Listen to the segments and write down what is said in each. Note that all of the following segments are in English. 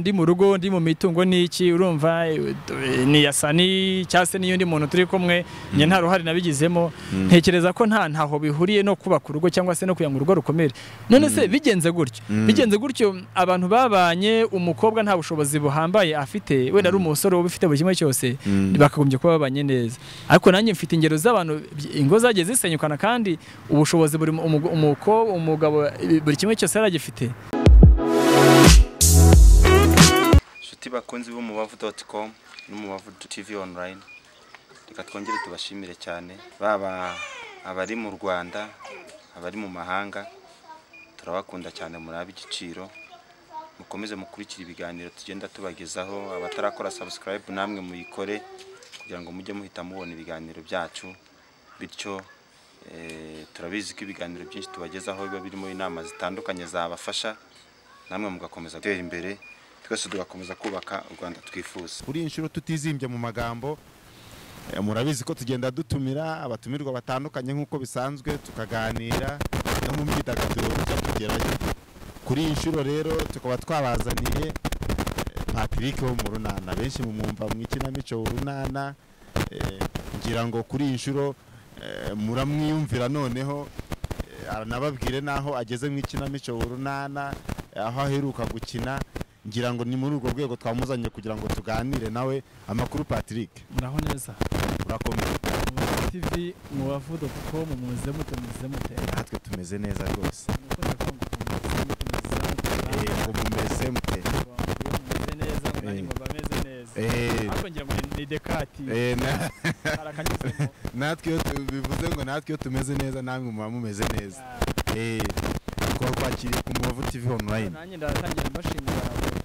Ndi mu rugo, ndi mu mitungo niki, urumva ni yasani cyase niyo ndi muntu turi kumwe, nge nta ruhari nabigizemo, ntekereza ko nta ntaho bihuriye no kuba ku rugo cyangwa se no kuyanga urugo rukomere. None se bigenze gutyo abantu babanye, umukobwa nta bushobozi buhambaye afite, wenda ari umusore ubifite bukimwe cyose, bakagumbye kuba babanye neza. Ariko nanjye mfite ingero z'abantu ingo zagiye zisenyukana kandi ubushobozi buri umugabo buri kimwe cyose aragifite. Bakunzi umubavu.com n'umubavu TV online, reka twongere tubashimire cyane, baba abari mu Rwanda, abari mu mahanga, turabakunda cyane, muri ab'igiciro. Mukomeze mukurikira ibiganiro tugenda tubagezaho. Abatarakora subscribe namwe muyikore kugira ngo mujye muhita mubona ibiganiro byacu, bityo turabizi ko ibiganiro byinshi tubagezaho biba birimo inama zitandukanye zabafasha, namwe mugakomeza gutera imbere. Twese dugakomeza kubaka u Rwanda twifuza. Kuri inshuro tutizimbye mu magambo, murabizi ko tugenda dutumira abatumirwa batandukanye nkuko bisanzwe, tukaganira no mu myidagaduro tugerayo. Kuri inshuro rero tukaba twabazaniye Patrick wo mu Runana, benshi mu mwumva mwikinamico Runana, ngira ngo kuri inshuro muramwiyumvira. Noneho aranababwire naho ageze mwikinamico Runana, aho aheruka gukina. Ngira ngo ni muri urwo rwego twamuzanye kugira ngo tuganire nawe amakuru. Patrick, muraho neza? Urakomeye? Umubavu TV, umubavu.com, muzemute natwe tumeze neza rwose. Natwe tumeze neza, namwe muba mumeze neza. Kwakira ku Umubavu TV online, nanjye ndatangira mbashimira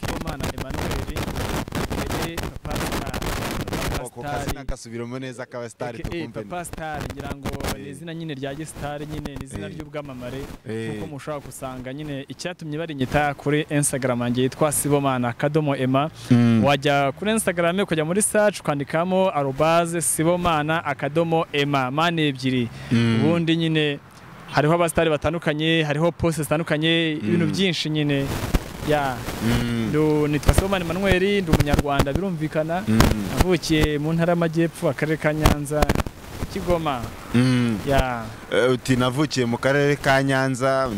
Sibomana Emmanuel Papa Star, ngira ngo izina nyine rya Star nyine n'izina ry'ubwamamare, kuko mushaka kusanga nyine icyatumye bari nyita kuri Instagram yanjye yitwa Sibomana Kadomo Emma. Wajya kuri Instagram ukajya muri search kwandikamo @Sibomana Akadomo Emma mane ebyiri. Ubundi nyine hariho abastari batandukanye, hariho posts zitandukanye, ibintu byinshi nyine. Nitwa Sibomana Emmanuel, ndi umunyarwanda birumvikana, navukiye mu ntara y'Amajyepfo, akarere ka Nyanza, Kigoma. Uti navukiye mu karere ka Nyanza,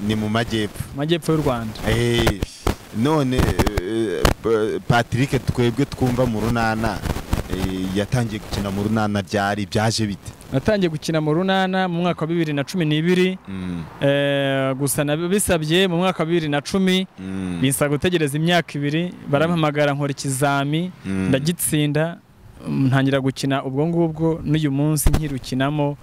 ni mu Majyepfo y'u Rwanda. None Patrick, twebwe twumva mu Runana, yatangiye gukina mu Runana byaje bite? Natangiye gukina mu Runana mu mwaka wa 2012, gusa nabisabye mu mwaka wa 2010, binsa gutegereza imyaka 2, barampamagara nkora ikizami, ndagitsinda, ntangira gukina ubwo ngubwo. N'uyu munsi nkirukinamo,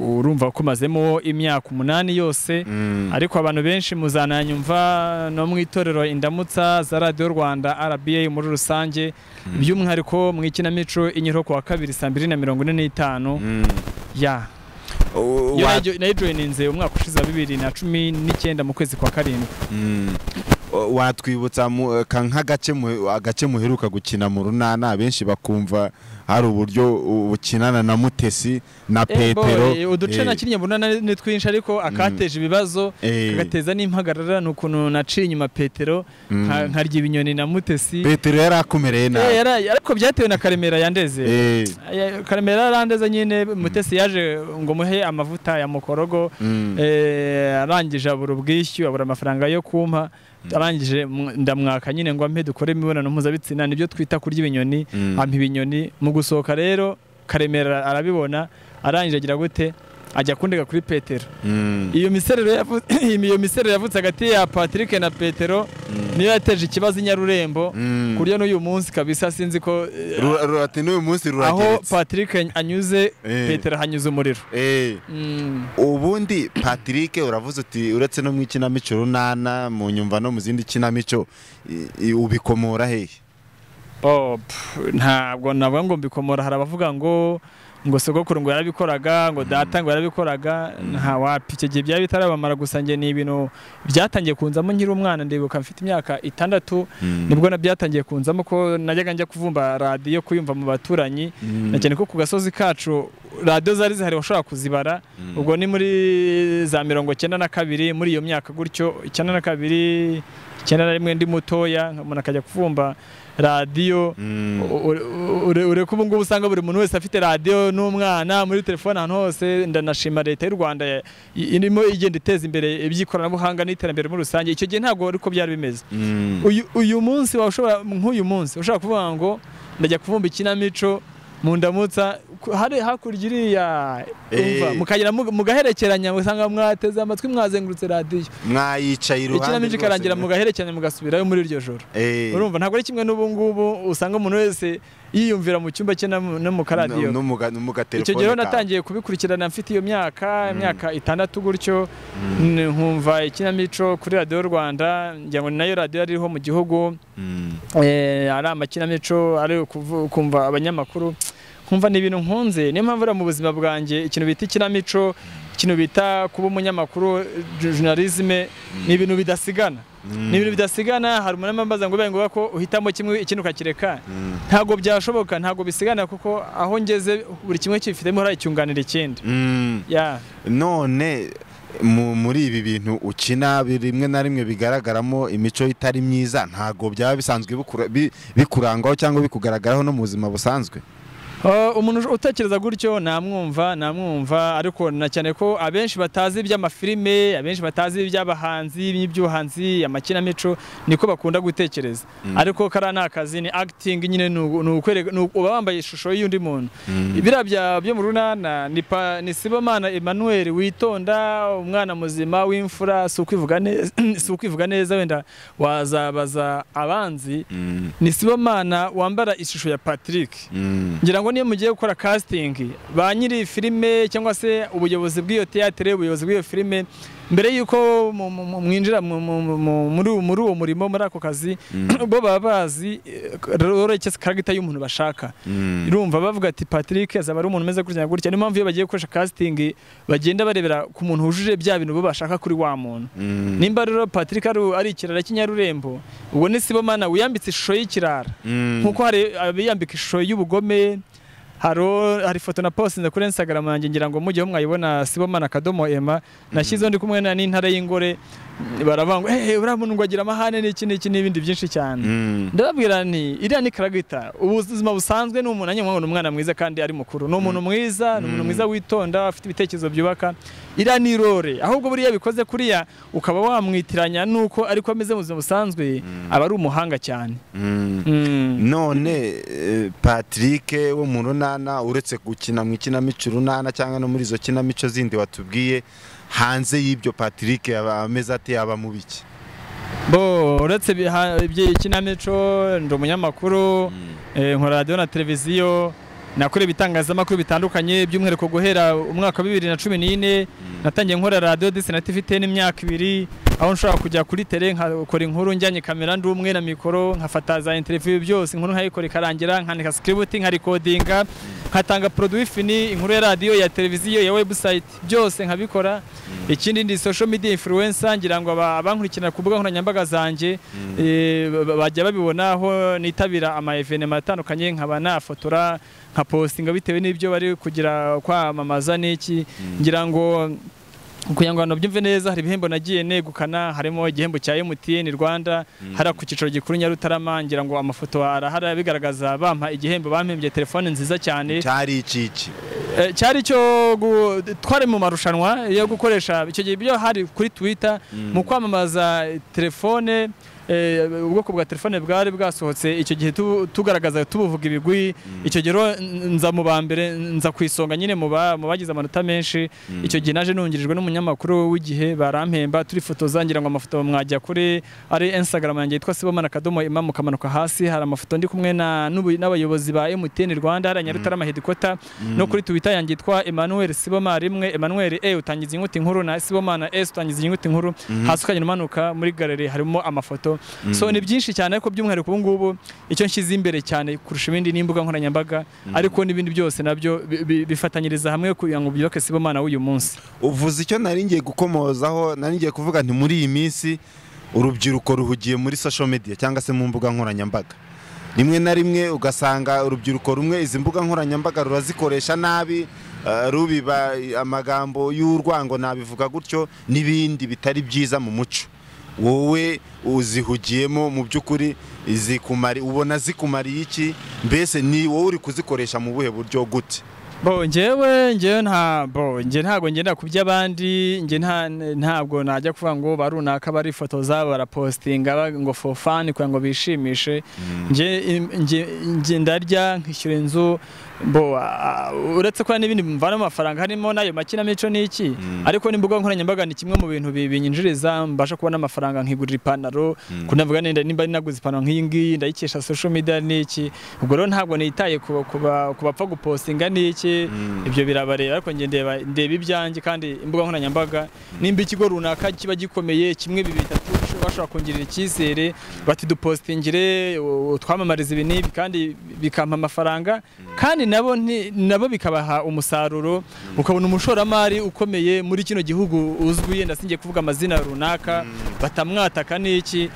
urumva kumazemo imyaka 8 yose. Ariko abantu benshi muzananyumva no mwitorero indamutsa za Radio Rwanda RBA muri rusange, by'umwihariko mwikinamico inyiro kwa 2:45. Nayijoininze umwaka ushize 2019 mu kwezi kwa 7. Watwibutsa agace muheruka gukina mu Runana, abenshi bakumva hari uburyo ukinana na Mutesi na Petero. Uduce nakinnye mu Runana ni twinshi, ariko akateje ibibazo, kagateza n'impagarara, n'ukuntu naciye inyuma Petero, nkarya ibinyoni na Mutesi. Petero yarakomereye na, ariko byatewe na Karemera yandeze. Karemera yarandeze nyine, Mutesi yaje ngo muhe amavuta ya mukorogo, arangije abura ubwishyu, abura amafaranga yo kumpa. Arangije ndamwaka nyine ngo ampe dukore imibonano mpuzabitsina, nibyo twita kurya ibinyoni, ampa ibinyoni. Mu gusohoka rero Karemera arabibona, arangije agira gute, ajya kundega kuri Petero. Iyo miserero yavutse hagati ya Patrick na Petero niyo yateje ikibazo Nyarurembo, kuryo n'uyu munsi kabisa sinzi ko rurati n'uyu munsi rurageretse aho Patrick anyuze, Petero hanyuze umuriro. Ubundi Patrick uravuze uti uretse no mwikinamico Runana mu nyumva no mu zindi kinamico ubikomora hehe? Oh, ntabwo nabwo mbikomora harabavuga ngo sogokuru ngo yarabikoraga ngo data ngo yarabikoraga nta wapi icyo gihe bya bitarabamara gusa nge ni ibintu byatangiye kunzamo nkiri umwana ndibuka mfite imyaka 6 nibwo na byatangiye kunzamo ko najyaga njya kuvumba radio kuyumva mu baturanyi nakene ko ku gasozi kacu radio zari zihari washaka kuzibara ubwo ni muri za 92 muri iyo myaka gutyo 92 91 ndi mutoya umuntu akajya kuvumba radio ureko ubungu usanga buri muntu wese afite radio n'umwana muri telefone ahantu hose ndanashima leta y'u Rwanda irimo igenda iteza imbere iby'ikoranabuhanga n'iterambere muri rusange icyo gihe ntago ariko byari bimeze uyu munsi washobora nk'uyu munsi ushaka kuvuga ngo ndajya kuvumba ikinamico mundamutsa hari hakurigiriya umva mukagira mugaherekeranya usanga mwateze amatwi mwazengurutse radio mwayicaye iruhande ikinamico karangira mugaherekeranya mugasubirayo muri iryo joro urumva ntago ari kimwe n'ubu ngubu usanga umuntu wese yiyumvira mu cyumba cye na mu radio icyo gihe natangiye kubikurikirana mfite iyo myaka 6 gutyo nkumva ikinamico kuri Radio Rwanda njya ngo nayo radio ariho mu gihugu ari amakinamico ari kumva abanyamakuru kumva nibintu nkunze niyo mpamvu mu buzima bwanjye ikintu bita ikinamico ikintu bita kuba umunyamakuru journalism nibintu bidasigana nibintu bidasigana hari umuntu ambaza ngo bengo bako uhitamo kimwe ikintu kakireka ntago byashoboka ntago bisigana kuko aho ngeze buri kimwe cyifitemo hari icyunganira ikindi ya none muri ibi bintu ukina rimwe na rimwe bigaragaramo imico itari myiza ntago byaba bisanzwe bikurangaho cyangwa bikugaragaraho no mu buzima busanzwe umuntu utekereza gutyo namwumva ariko na cyane ko abenshi batazi by'amafilime abenshi batazi by'abahanzi by'ubuhanzi amakinamico niko bakunda gutekereza ariko karana akazi ni acting nyine uba wambaye ishusho y'undi muntu ibira byo mu runana ni Sibomana Emmanuel witonda umwana muzima w'imfura si ukwivuga neza wenda wazabaza abanzi ni Sibomana wambara ishusho ya Patrick ngira ngo niyo mugiye gukora casting banyiri filime cyangwa se ubuyobozi bw'iyo theatre ubuyobozi bw'iyo filime mbere yuko mwinjira muri uwo murimo muri ako kazi bo babazi rorekese character y'umuntu bashaka irumva bavuga ati Patrick azaba ari umuntu meze kurya gutya ni mpamvu bagiye gukoresha casting bagenda barebera ku muntu ujuje bya bintu bo bashaka kuri wa muntu nimba rero Patrick ari ikirara cy'inyarurembo ubwo ni Sibomana uyambitse ishusho y'ikirara nkuko hari abiyambika ishusho y'ubugome hari foto na postinze kuri Instagram yanjye ngira ngo mujye mwayibona Sibomana kadomo Emma nashyizo ndi kumwe n'intare y'ingore baravanga uriya muntu ngo agira amahane n'iki n'ibindi byinshi cyane ndababwira nti iriya ni karagita ubuzima busanzwe n'umuntu anywa n'umwana mwiza kandi ari mukuru n'umuntu mwiza witonda afite ibitekerezo byubaka iriya ni role ahubwo buriya bikoze kuriya ukaba wamwitiranya nuko ariko ameze mu buzima busanzwe aba ari umuhanga cyane none Patrick wo mu runana uretse gukina mu ikinamico runana cyangwa no muri zo kinamico zindi watubwiye hanze y'ibyo Patrick ameze ati aba mu biki bo uretse ikinamico ndo umunyamakuru nkora radio na televiziyo nakora ibitangazamakuru bitandukanye by'umwihariko guhera umwaka wa 2014 natangiye nkora radio na TV imyaka 2 aho nshobora kujya kuri tele nkakora inkuru njyanye kamera ndi umwe na mikoro nkafata za interview byose inkuru nkayikora ikarangira nkandika script nkarikodinga nkatanga produit fini inkuru ya radio ya televiziyo ya website byose nkabikora ikindi ndi social media influencer ngira ngo abankurikirana ku mbuga nkoranyambaga zanje bajya babibonaho nitabira ama evenement atandukanye nkaba nafotora nka postinga bitewe n'ibyo bari kugira kwamamaza n'iki ngira ngo kuyango no byumve neza hari bihembo nagiye negukana harimo igihembo cya MTN Rwanda hara ku kiciro gikuru Nyarutarama ngira ngo amafoto arahara bigaragaza bampa igihembo bampembye telefone nziza cyane cyari ikiki cyari cyo tware mu marushanwa yo gukoresha icyo gihe byo hari kuri Twitter mu kwamamaza telefone ubwoko bwa telefone bwari bwasohotse icyo gihe tugaragaza tubuvuga ibigwi icyo gihe nza mu bambere nza kwisonga nyine mu bagize amanota menshi icyo gihe naje nungirijwe n'umunyamakuru w'igihe barampemba turi foto zangira ngo amafoto mwajya kuri ari Instagram yanjye yitwa Sibomana kadomo Emma mukamanuka hasi hari amafoto ndi kumwe n'abayobozi ba MTN Rwanda hari Nyarutarama headquarter no kuri Twitter yanjye yitwa Emmanuel Sibomana rimwe Emmanuel utangiza inyuguti nkuru na Sibomana utangiza inyuguti nkuru hasi ukajya umanuka muri galeri harimo amafoto ikibazo. So ni byinshi cyane ariko by'umwihariko ubu ngubu icyo nshyize imbere cyane kurusha ibindi n'imbuga nkoranyambaga ariko n'ibindi byose nabyo bifatanyiriza hamwe kugira ngo byubake Sibomana w'uyu munsi. Uvuze icyo nari ngiye gukomozaho, nari ngiye kuvuga nti muri iyi minsi urubyiruko ruhugiye muri social media cyangwa se mu mbuga nkoranyambaga. Rimwe na rimwe ugasanga urubyiruko rumwe izi mbuga nkoranyambaga rurazikoresha nabi, rubiba amagambo y'urwango nabivuga gutyo nibindi bitari byiza mu muco. Wowe uzihugiyemo mu byukuri izikumari ubona zikumari iki, mbese ni wowe uri kuzikoresha mu buhe buryo gute? Ntabwo ngenda kubyabandi, ntabwo najya kuvuga ngo barunaka bari foto zabo barapostinga ngo for fun kugira ngo bishimishe. Nge ndarya nkishyura inzu, uretse ko n'ibindi mvana amafaranga harimo nayo makinamico n'iki, ariko n'imbuga nkoranyambaga ni kimwe mu bintu bibinyinjiriza mbasha kubona amafaranga nkigurira ipanaro, kunavuga nenda nimba naguze ipanaro nk'iyi ngiyi ndayikesha social media n'iki. Ubwo rero ntabwo nitaye kubapfa gupostinga n'iki, ibyo birabareba, ariko ndeba ibyanjye kandi imbuga nkoranyambaga nimba ikigo runaka kiba gikomeye kimwe bitatu bashobora kongerera icyizere bati dupostingire twamamariza ibintu kandi bikampa amafaranga kandi nabo bikabaha umusaruro ukabona umushoramari ukomeye muri kino gihugu uzwi ndasingiye kuvuga amazina runaka batamwataka n'iki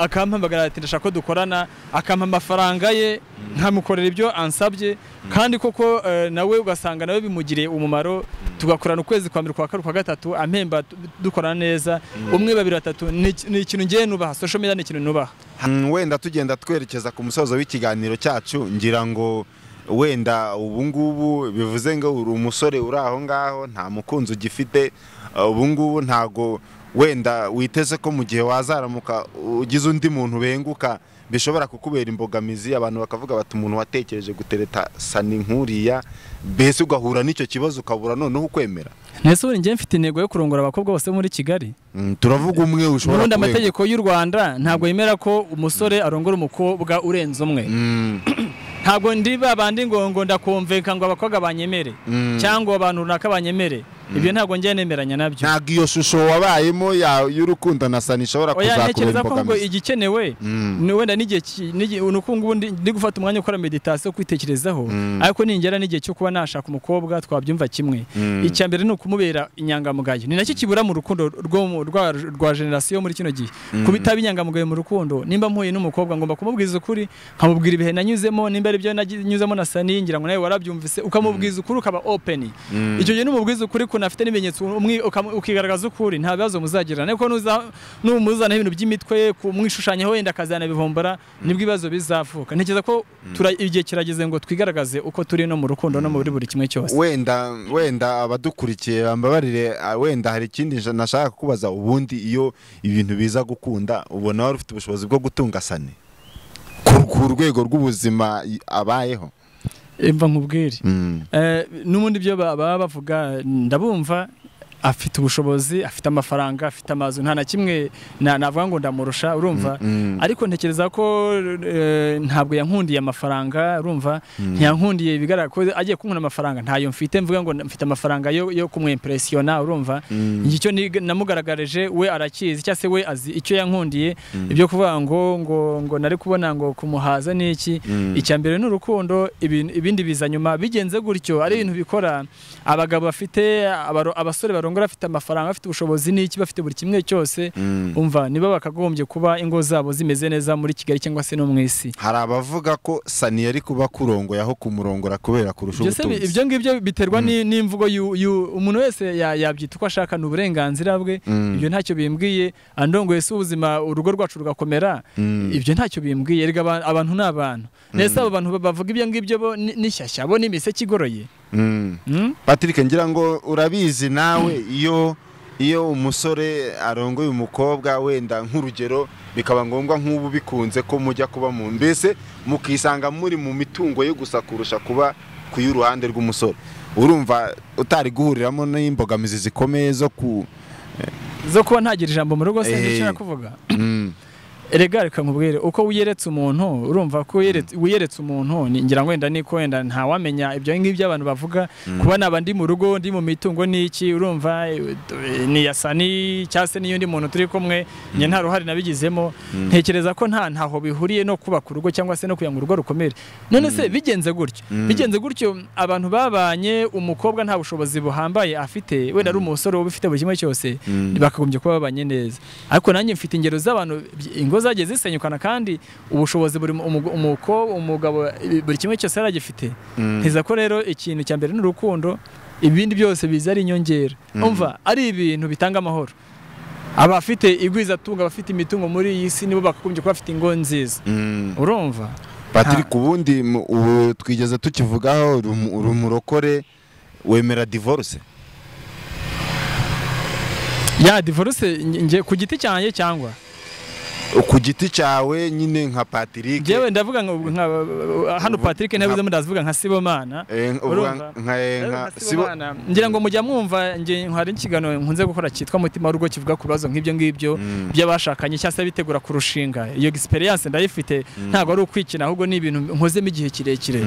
akampamagara ati ndashaka dukorana akampa amafaranga ye nkamukorera ibyo ansabye kandi koko nawe ugasanga nawe bimugire umumaro tugakorana ukwezi kwa 2, 3, 4, 5 ampemba dukorana neza 1, 2, 3 ni ikintu ngiye nubaha social media ni ikintu nubaha. Wenda tugenda twerekeza ku musozo w'ikiganiro cyacu ngira ngo wenda ubu ngubu bivuze ngo uri umusore uri aho ngaho nta mukunzi ugifite ubu ngubu ntago wenda witeze ko mu gihe wazaramuka ugize undi muntu benguka bishobora kukubera imbogamizi abantu bakavuga bati umuntu watekereje gutereta sani nkuriya bese ugahura n'icyo kibazo ukabura none ukwemera. Nese uri ngiye mfite intego yo kurongora abakobwa bose muri Kigali. Turavuga umwe ushobora. N'ubundi amategeko y'u Rwanda ntabwo yemera ko umusore arongora umukobwa urenze umwe. Ntabwo ndiba abandi ngongo ndakumveka ngo abakobwa banyemere cyangwa abantu runaka banyemere. Ibyo ntabwo ngiye nemeranya nabyo. Ntabwo iyo shusho wabayemo y'urukundo na sani ishobora kuzakubera imbogamizi. Oya ntekereza ko igikenewe ni wenda n'igihe n'ukungu ndi gufata umwanya ukora meditation kwitekerezaho ariko ningera n'igihe cyo kuba nashaka umukobwa twabyumva kimwe. Icya mbere ni ukumubera inyangamugayo. Ni nacyo kibura mu rukundo rwa generation muri kino gihe. Kubitaba inyangamugayo mu rukundo nimba mpuye n'umukobwa ngomba kumubwiza ukuri nkamubwira ibihe nanyuzemo nimba ari byo nanyuzemo na sani ngira ngo nawe warabyumvise ukamubwiza ukuri ukaba open. Icyo gihe n'umubwiza ukuri nafite n'ibimenyetso ukigaragaza ukuri nta bibazo muzagira niko n'umuzana ibintu by'imitwe kumwishushanyaho wenda kazana bivombara nibwo ibibazo bizavuka. Ntekereza ko igihe kirageze ngo twigaragaze uko turi no mu rukundo no mu buri kimwe cyose. Wenda abadukurikiye bambabarire wenda hari ikindi nashaka kubaza ubundi iyo ibintu biza gukunda ubona wari ufite ubushobozi bwo gutunga sane ku rwego rw'ubuzima abayeho imva nkubwire n'umundi byo baba bavuga ndabumva afite ubushobozi afite amafaranga afite amazu nta na kimwe navuga ngo ndamurusha urumva ariko ntekereza ko ntabwo yankundiye amafaranga urumva ntiyankundiye bigaragara ko agiye kunkunda amafaranga ntayo mfite mvuga ngo mfite amafaranga yo kumwimpressiona urumva icyo namugaragareje we arakizi cyase we azi icyo yankundiye ibyo kuvuga ngo nari kubona ngo kumuhaza n'iki. Icyambere n'urukundo ibindi biza nyuma bigenze gutyo ari ibintu bikora abagabo bafite abasore afite amafaranga afite ubushobozi n'iki bafite buri kimwe cyose umva niba bakagombye kuba ingo zabo zimeze neza muri Kigali cyangwa se no mu isi. Hari abavuga ko sani yari kuba kurongo yaho kumurongora kubera kurusha ubutunzi. Ibyo ngibyo biterwa n'imvugo umuntu wese yabyita uko ashaka n'uburenganzira bwe. Ibyo ntacyo bimbwiye andongoye se ubuzima urugo rwacu rugakomera ibyo ntacyo bimbwiye erega abantu n'abantu nese abo bantu bavuga ibyo ngibyo bo n'ishyashya bo n'imise kigoroye. Patrick ngira ngo urabizi nawe iyo umusore arongoye umukobwa wenda nk'urugero bikaba ngombwa nk'ubu bikunze ko mujya kuba mu mbese mukisanga muri mu mitungo yo gusa kurusha kuba kuy'uruhande rw'umusore urumva utari guhuriramo n'imbogamizi zikomeye zo kuba ntagira ijambo mu rugo se ndashaka kuvuga Eregarika mubwire uko wiyeretse umuntu urumva ko wiyeretse umuntu ngira ngo wenda niko wenda nta wamenya ibyo ngibyo abantu bavuga kuba nabandi mu rugo ndi mu mitungo niki urumva ni yasani cyase niyo ndi muntu turi kumwe nge nta ruhari nabigizemo ntekereza ko nta ntaho bihuriye no kuba ku rugo cyangwa se no kuyanga urugo rukomere none se bigenze gutyo abantu babanye umukobwa nta bushobozi buhambaye afite wenda ari umusore ubifite bukimwe cyose bakagumbye kuba babanye neza ariko nanjye mfite ingero z'abantu zageze zisenyukana kandi ubushobozi buri umugabo buri kimwe cyose aragifite ntiza ko rero ikintu cya mbere n'urukundo ibindi byose biza ari inyongera umva ari ibintu bitanga amahoro abafite igwiza tunga abafite imitungo muri iyi si nibo bakakumbye kuba bafite ingo nziza urumva Patrick ubundi twigeze tukivugaho urumurokore wemera divorce ya divorce nje ku giti cyane cyangwa ku giti cyawe nyine nka Patrick yewe ndavuga nka hano Patrick nabize mudavuga nka Sibomana nka Sibomana ngira ngo mujya mwumva nje hari ikigano nkunze gukora cyitwa mutima rugo kivuga kubazo nk'ibyo ngibyo by'abashakanye cyase bitegura kurushinga iyo experience ndayifite ntago ari ukwikina ahubwo ni ibintu nkozemo igihe kirekire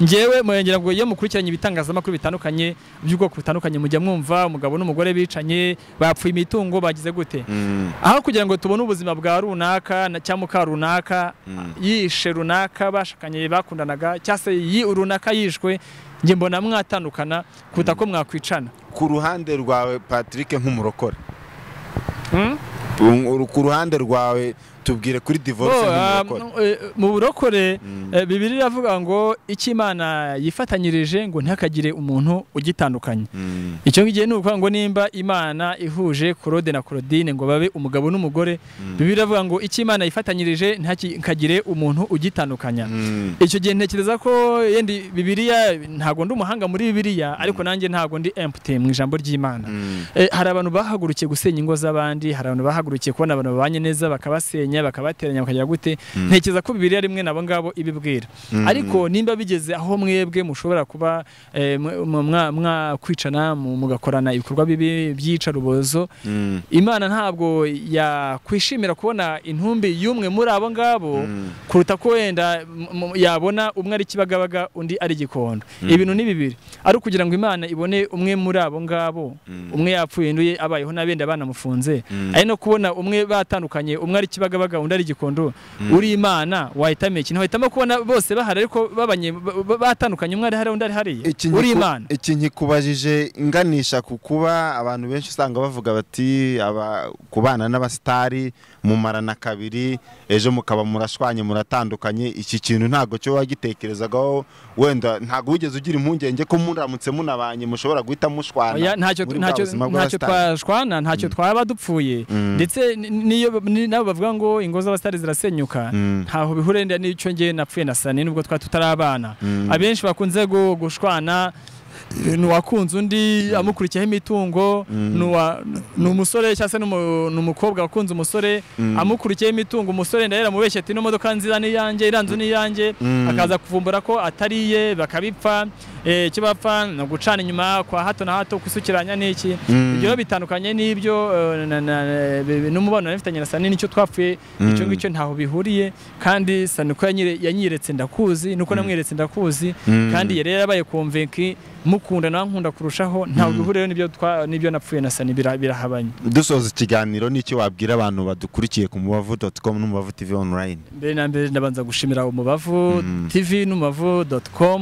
njewe muyengira ngo iyo mukurikiranye ibitangazamakuru bitandukanye by'ubwo kutandukanye mujya mwumva umugabo n'umugore bicanye bapfuye imitungo bagize gute aho kugira ngo tubone ubuzima bwa runaka na cyamuka runaka yishe runaka bashakanye bakundanaga cyase yi urunaka yishwe nge mbona mwatandukana kutako mwakwicana ku ruhande rwawe Patrick nk'umurokore ku ruhande rwawe tubwire kuri divorce mu burokore Bibiliya iravuga ngo ikimana yifatanyirije ngo ntakagire umuntu ugitandukanye icyo ngiye nuko ngo nimba imana ihuje Claude na Claudine ngo babe umugabo n'umugore Bibiliya iravuga ngo ikimana yifatanyirije ntakagire umuntu ugitandukanya icyo gihe ntekereza ko yendi Bibiliya ntago ndi umuhanga muri Bibiliya ariko nanjye ntago ndi empty mu ijambo ry'Imana hari abantu bahagurukiye gusenya ingo z'abandi hari abantu bahagurukiye kubona abantu babanye neza bakabasenya bakabateranya bakajya gute ntekereza ko Bibiliya rimwe nabo ngabo ibibwira ariko nimba bigeze aho mwebwe mushobora kuba mwakwicana mugakorana ibikorwa bibi byicarubozo Imana ntabwo yakwishimira kubona intumbi y'umwe muri abo ngabo kuruta ko wenda yabona umwe ari kibagabaga undi ari gikondo ibintu ni bibiri ari kugira ngo Imana ibone umwe muri abo ngabo umwe yapfuye nduye abayeho nabende banamufunze ari no kubona umwe batandukanye umwe ari kibagabaga gahunda ari gikondo uri Imana wahitamye ikintu wahitamo kubona bose bahari ariko babanye batandukanye umwe ari hari undi ari hari uri Imana iki nkikubajije inganisha kukuba abantu benshi usanga bavuga bati aba kubana n'abastari mumarana kabiri ejo mukaba murashwanye muratandukanye iki kintu ntago cyo wagitekerezagaho wenda ntago wigeze ugira impungenge ko muramutse munabanye mushobora guhita mushwana ntacyo twashwana ntacyo twaba dupfuye ndetse niyo bavuga ngo ingo z'abastari zirasenyuka ntaho bihure nda n'icyo ngiye napfuye nasane nubwo twatarabana abenshi bakunze gushwana nuwakunze undi amukurikiyeho imitungo n'umusore cyase n'umukobwa wakunze umusore amukurikiyeho imitungo umusore ndahera mubeshye ati no modoka nzira ni yanjye iranzu ni yanjye akaza kuvumbura ko atariye bakabipfa kibapfa no gucana inyuma kwa hato na hato kusukiranya n'iki ibyo bitandukanye n'ibyo n'umubano nafitanye nasane n'icyo twapfuye icyo ngicyo ntaho bihuriye kandi saniko yanyiretse ndakuzi nuko namweretse ndakuzi kandi yari yarabaye convaincre mukunda nankunda kurushaho ntawe bihuriye nibyo napfuye nasani birahabanye dusoza ikiganiro n'iki wabwira abantu badukurikiye ku umubavu.com n'umubavu TV online mbere na mbere ndabanza gushimira umubavu TV n'umubavu.com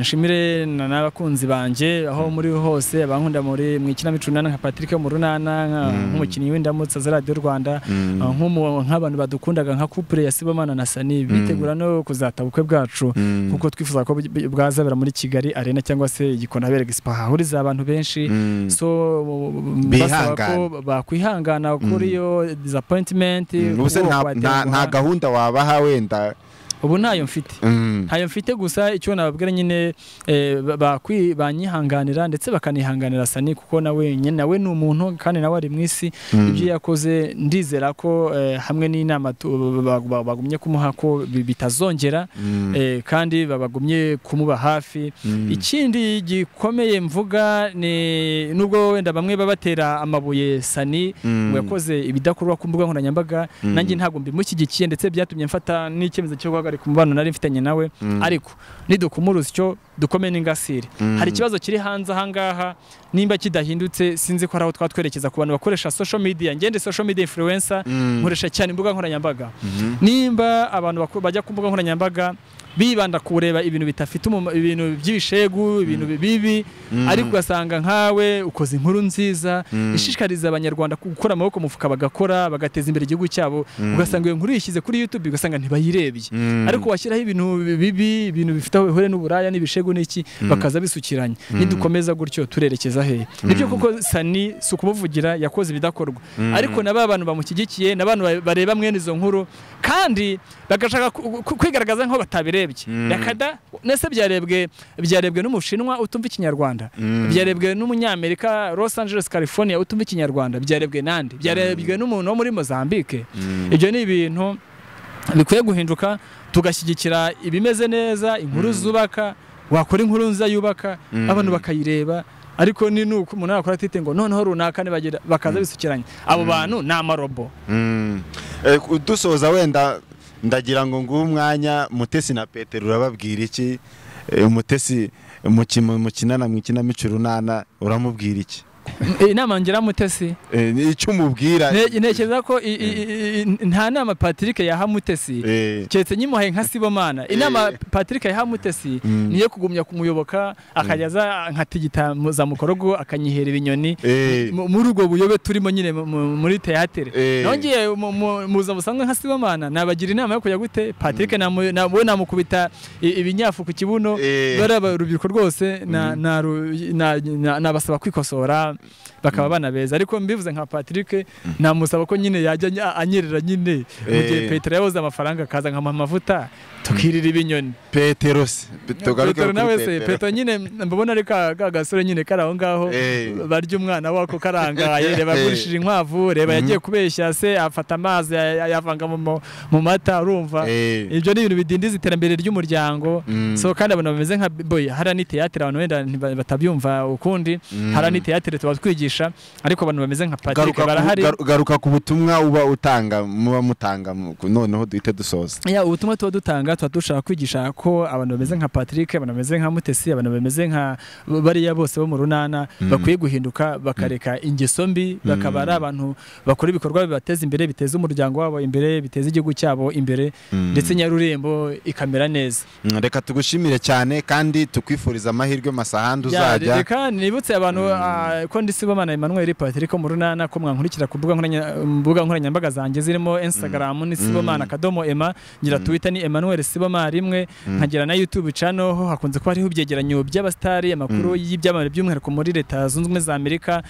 nshimire n'abakunzi banje aho muri hose abankunda muri mwikinamicu nka Patrick mu runana nk'umukinnyi w'indamutsa za Radio Rwanda nk'abantu badukundaga nka couple ya Sibomana na Sani bitegura no kuzatabukwe bwacu kuko twifuza ko bwazabera muri Kigali Arena cyangwa igikona berega isipaha huriza abantu benshi so basaba ko bakwihangana kuri yo disappointment ubuse nta gahunda wabaha wenda ubu ntayo mfite ntayo mfite gusa icyo nababwira nyine banyihanganira ndetse bakanihanganira sani kuko nawe nyine nawe ni umuntu kandi nawe ari mwisi ibyo yakoze ndizera ko hamwe n'inama bagumye kumuha ko bitazongera kandi babagumye kumuba hafi ikindi gikomeye mvuga ni nubwo wenda bamwe babatera amabuye sani yakoze ibidakorwa ku mbuga nkoranyambaga nanjye ntago mbimukigikiye ndetse byatumye mfata n'icyemezo cyo guhagarika umubano nari mfitanye nawe ariko nidukumuruza cyo dukomene ingasire hari kibazo kiri hanze ahangaha nimba kidahindutse sinzi ko araho twatwerekeza ku bantu bakoresha social media ngende social media influencer nkoresha cyane imbuga nkoranyambaga nimba abantu bajya ku mbuga nkoranyambaga bibanda kureba ibintu bitafite ibintu by'ibishegu ibintu bibi ariko gasanga nkawe ukoze inkuru nziza ishishikariza abanyarwanda gukora amaboko mufuka bagakora bagateza imbere igihugu cyabo ugasanga iyo nkuru yishyize kuri YouTube ugasanga ntibayirebye ariko washyiraho ibintu bibi ibintu bifite aho n'uburaya n'ibishegu n'iki bakaza bisukiranye nidukomeza gutyo turerekeza hehe nibyo kuko sani sukubuvugira yakoze bidakorwa ariko nababantu bamukigikiye nabantu bareba mwene izo nkuru kandi bagashaka kwigaragaza nko batabire Dakada nese byarebwe n'umushinwa utumva ikinyarwanda byarebwe n'umunyamerika Los Angeles California utumva ikinyarwanda byarebwe nandi byarebwe n'umuntu wo muri Mozambique ibyo ni ibintu bikwiye guhinduka tugashyigikira ibimeze neza inkuru zubaka wakora inkuru nza yubaka abantu bakayireba ariko ni nuko umuntu akora atite ngo noneho runaka ne bagira bakaza bisukiranye abo bantu n'amarobo dusoza wenda ndagira ngo ngumwanya Mutesi na Petero urababwira iki Mutesi mukinana mwikina micurunana uramubwira iki inama ngira Mutesi icyo mubwira ntekereza ko nta nama Patrick yaha Mutesi cyetse nyimuhaye nka Sibomana inama Patrick yaha Mutesi niyo kugumya kumuyoboka akajaza nkatigita za mukorogo akanyihera ibinyoni muri rugo buyobe turimo nyine muri theatre nongiye muza musangwe nka Sibomana nabagira inama yo kujya gute Patrick nabona mukubita ibinyafu ku kibuno baraba rubiko rwose nabasaba kwikosora bakaba banabeza ariko mbivuze nka Patrick namusaba ko nyine yajya anyerera nyine mugiye Petero yawoza amafaranga kaza nka amavuta tukirira ibinyoni Petero se tugaruka Petero nyine mbabona ari kagasore nyine karaho ngaho barya umwana wako karangaye reba gurishije inkwavu reba yagiye kubeshya se afata amazi yavanga mu mata urumva ibyo ni ibintu bidindiza iterambere ry'umuryango so kandi abantu bameze nka boy harani theatre abantu wenda batabyumva ukundi harani theatre twigisha ariko abantu bameze nka Patrick barahari garuka ku butumwa uba utanga muba mutanga noneho duhite dusoza ya ubutumwa tuba dutanga tuba dushaka kwigisha ko abantu bameze nka Patrick abantu bameze nka Mutesi abantu bameze nka bariya bose bo mu runana bakwiye guhinduka bakareka ingeso mbi bakaba ari abantu bakora ibikorwa bibateza imbere biteza umuryango wabo imbere biteza igihugu cyabo imbere ndetse Nyarurembo ikamera neza reka tugushimire cyane kandi tukwifuriza amahirwe masahandi uzajya reka nibutse abantu ko ndi Sibomana Emmanuel Patrick mu runana ko mwankurikira ku mbuga nkoranyambaga zanjye zirimo Instagram ni Sibomana kadomo Emma ngira Twitter ni Emmanuel Sibomana rimwe nkagira na YouTube channel ho hakunze kuba ari ubyegeranyo by'abastari amakuru y'ibyamare by'umwihariko muri Leta Zunze Ubumwe za Amerika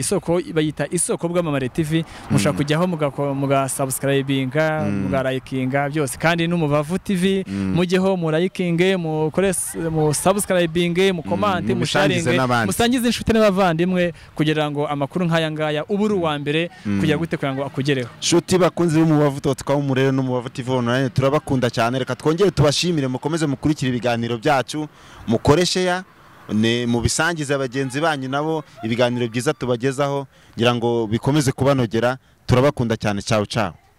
isoko bayita isoko bw'amamare TV mushaka kujyaho muga subscribinga muga likinga byose kandi n'umubavu TV mugeho mu likinge mu subscribinge mu comment mu sharinge musangize inshuti n'abavandi imwe kugira ngo amakuru nkaya ngaya uburu wa mbere kujya gute kugira ngo akugereho shuti bakunze umubavu.com murero no umubavu TV online turabakunda cyane reka twongere tubashimire mukomeze mukurikira ibiganiro byacu mukoreshe ya ne mu bisangiza abagenzi banyu nabo ibiganiro byiza tubagezaho ngira ngo bikomeze kubanogera turabakunda cyane cyao cyao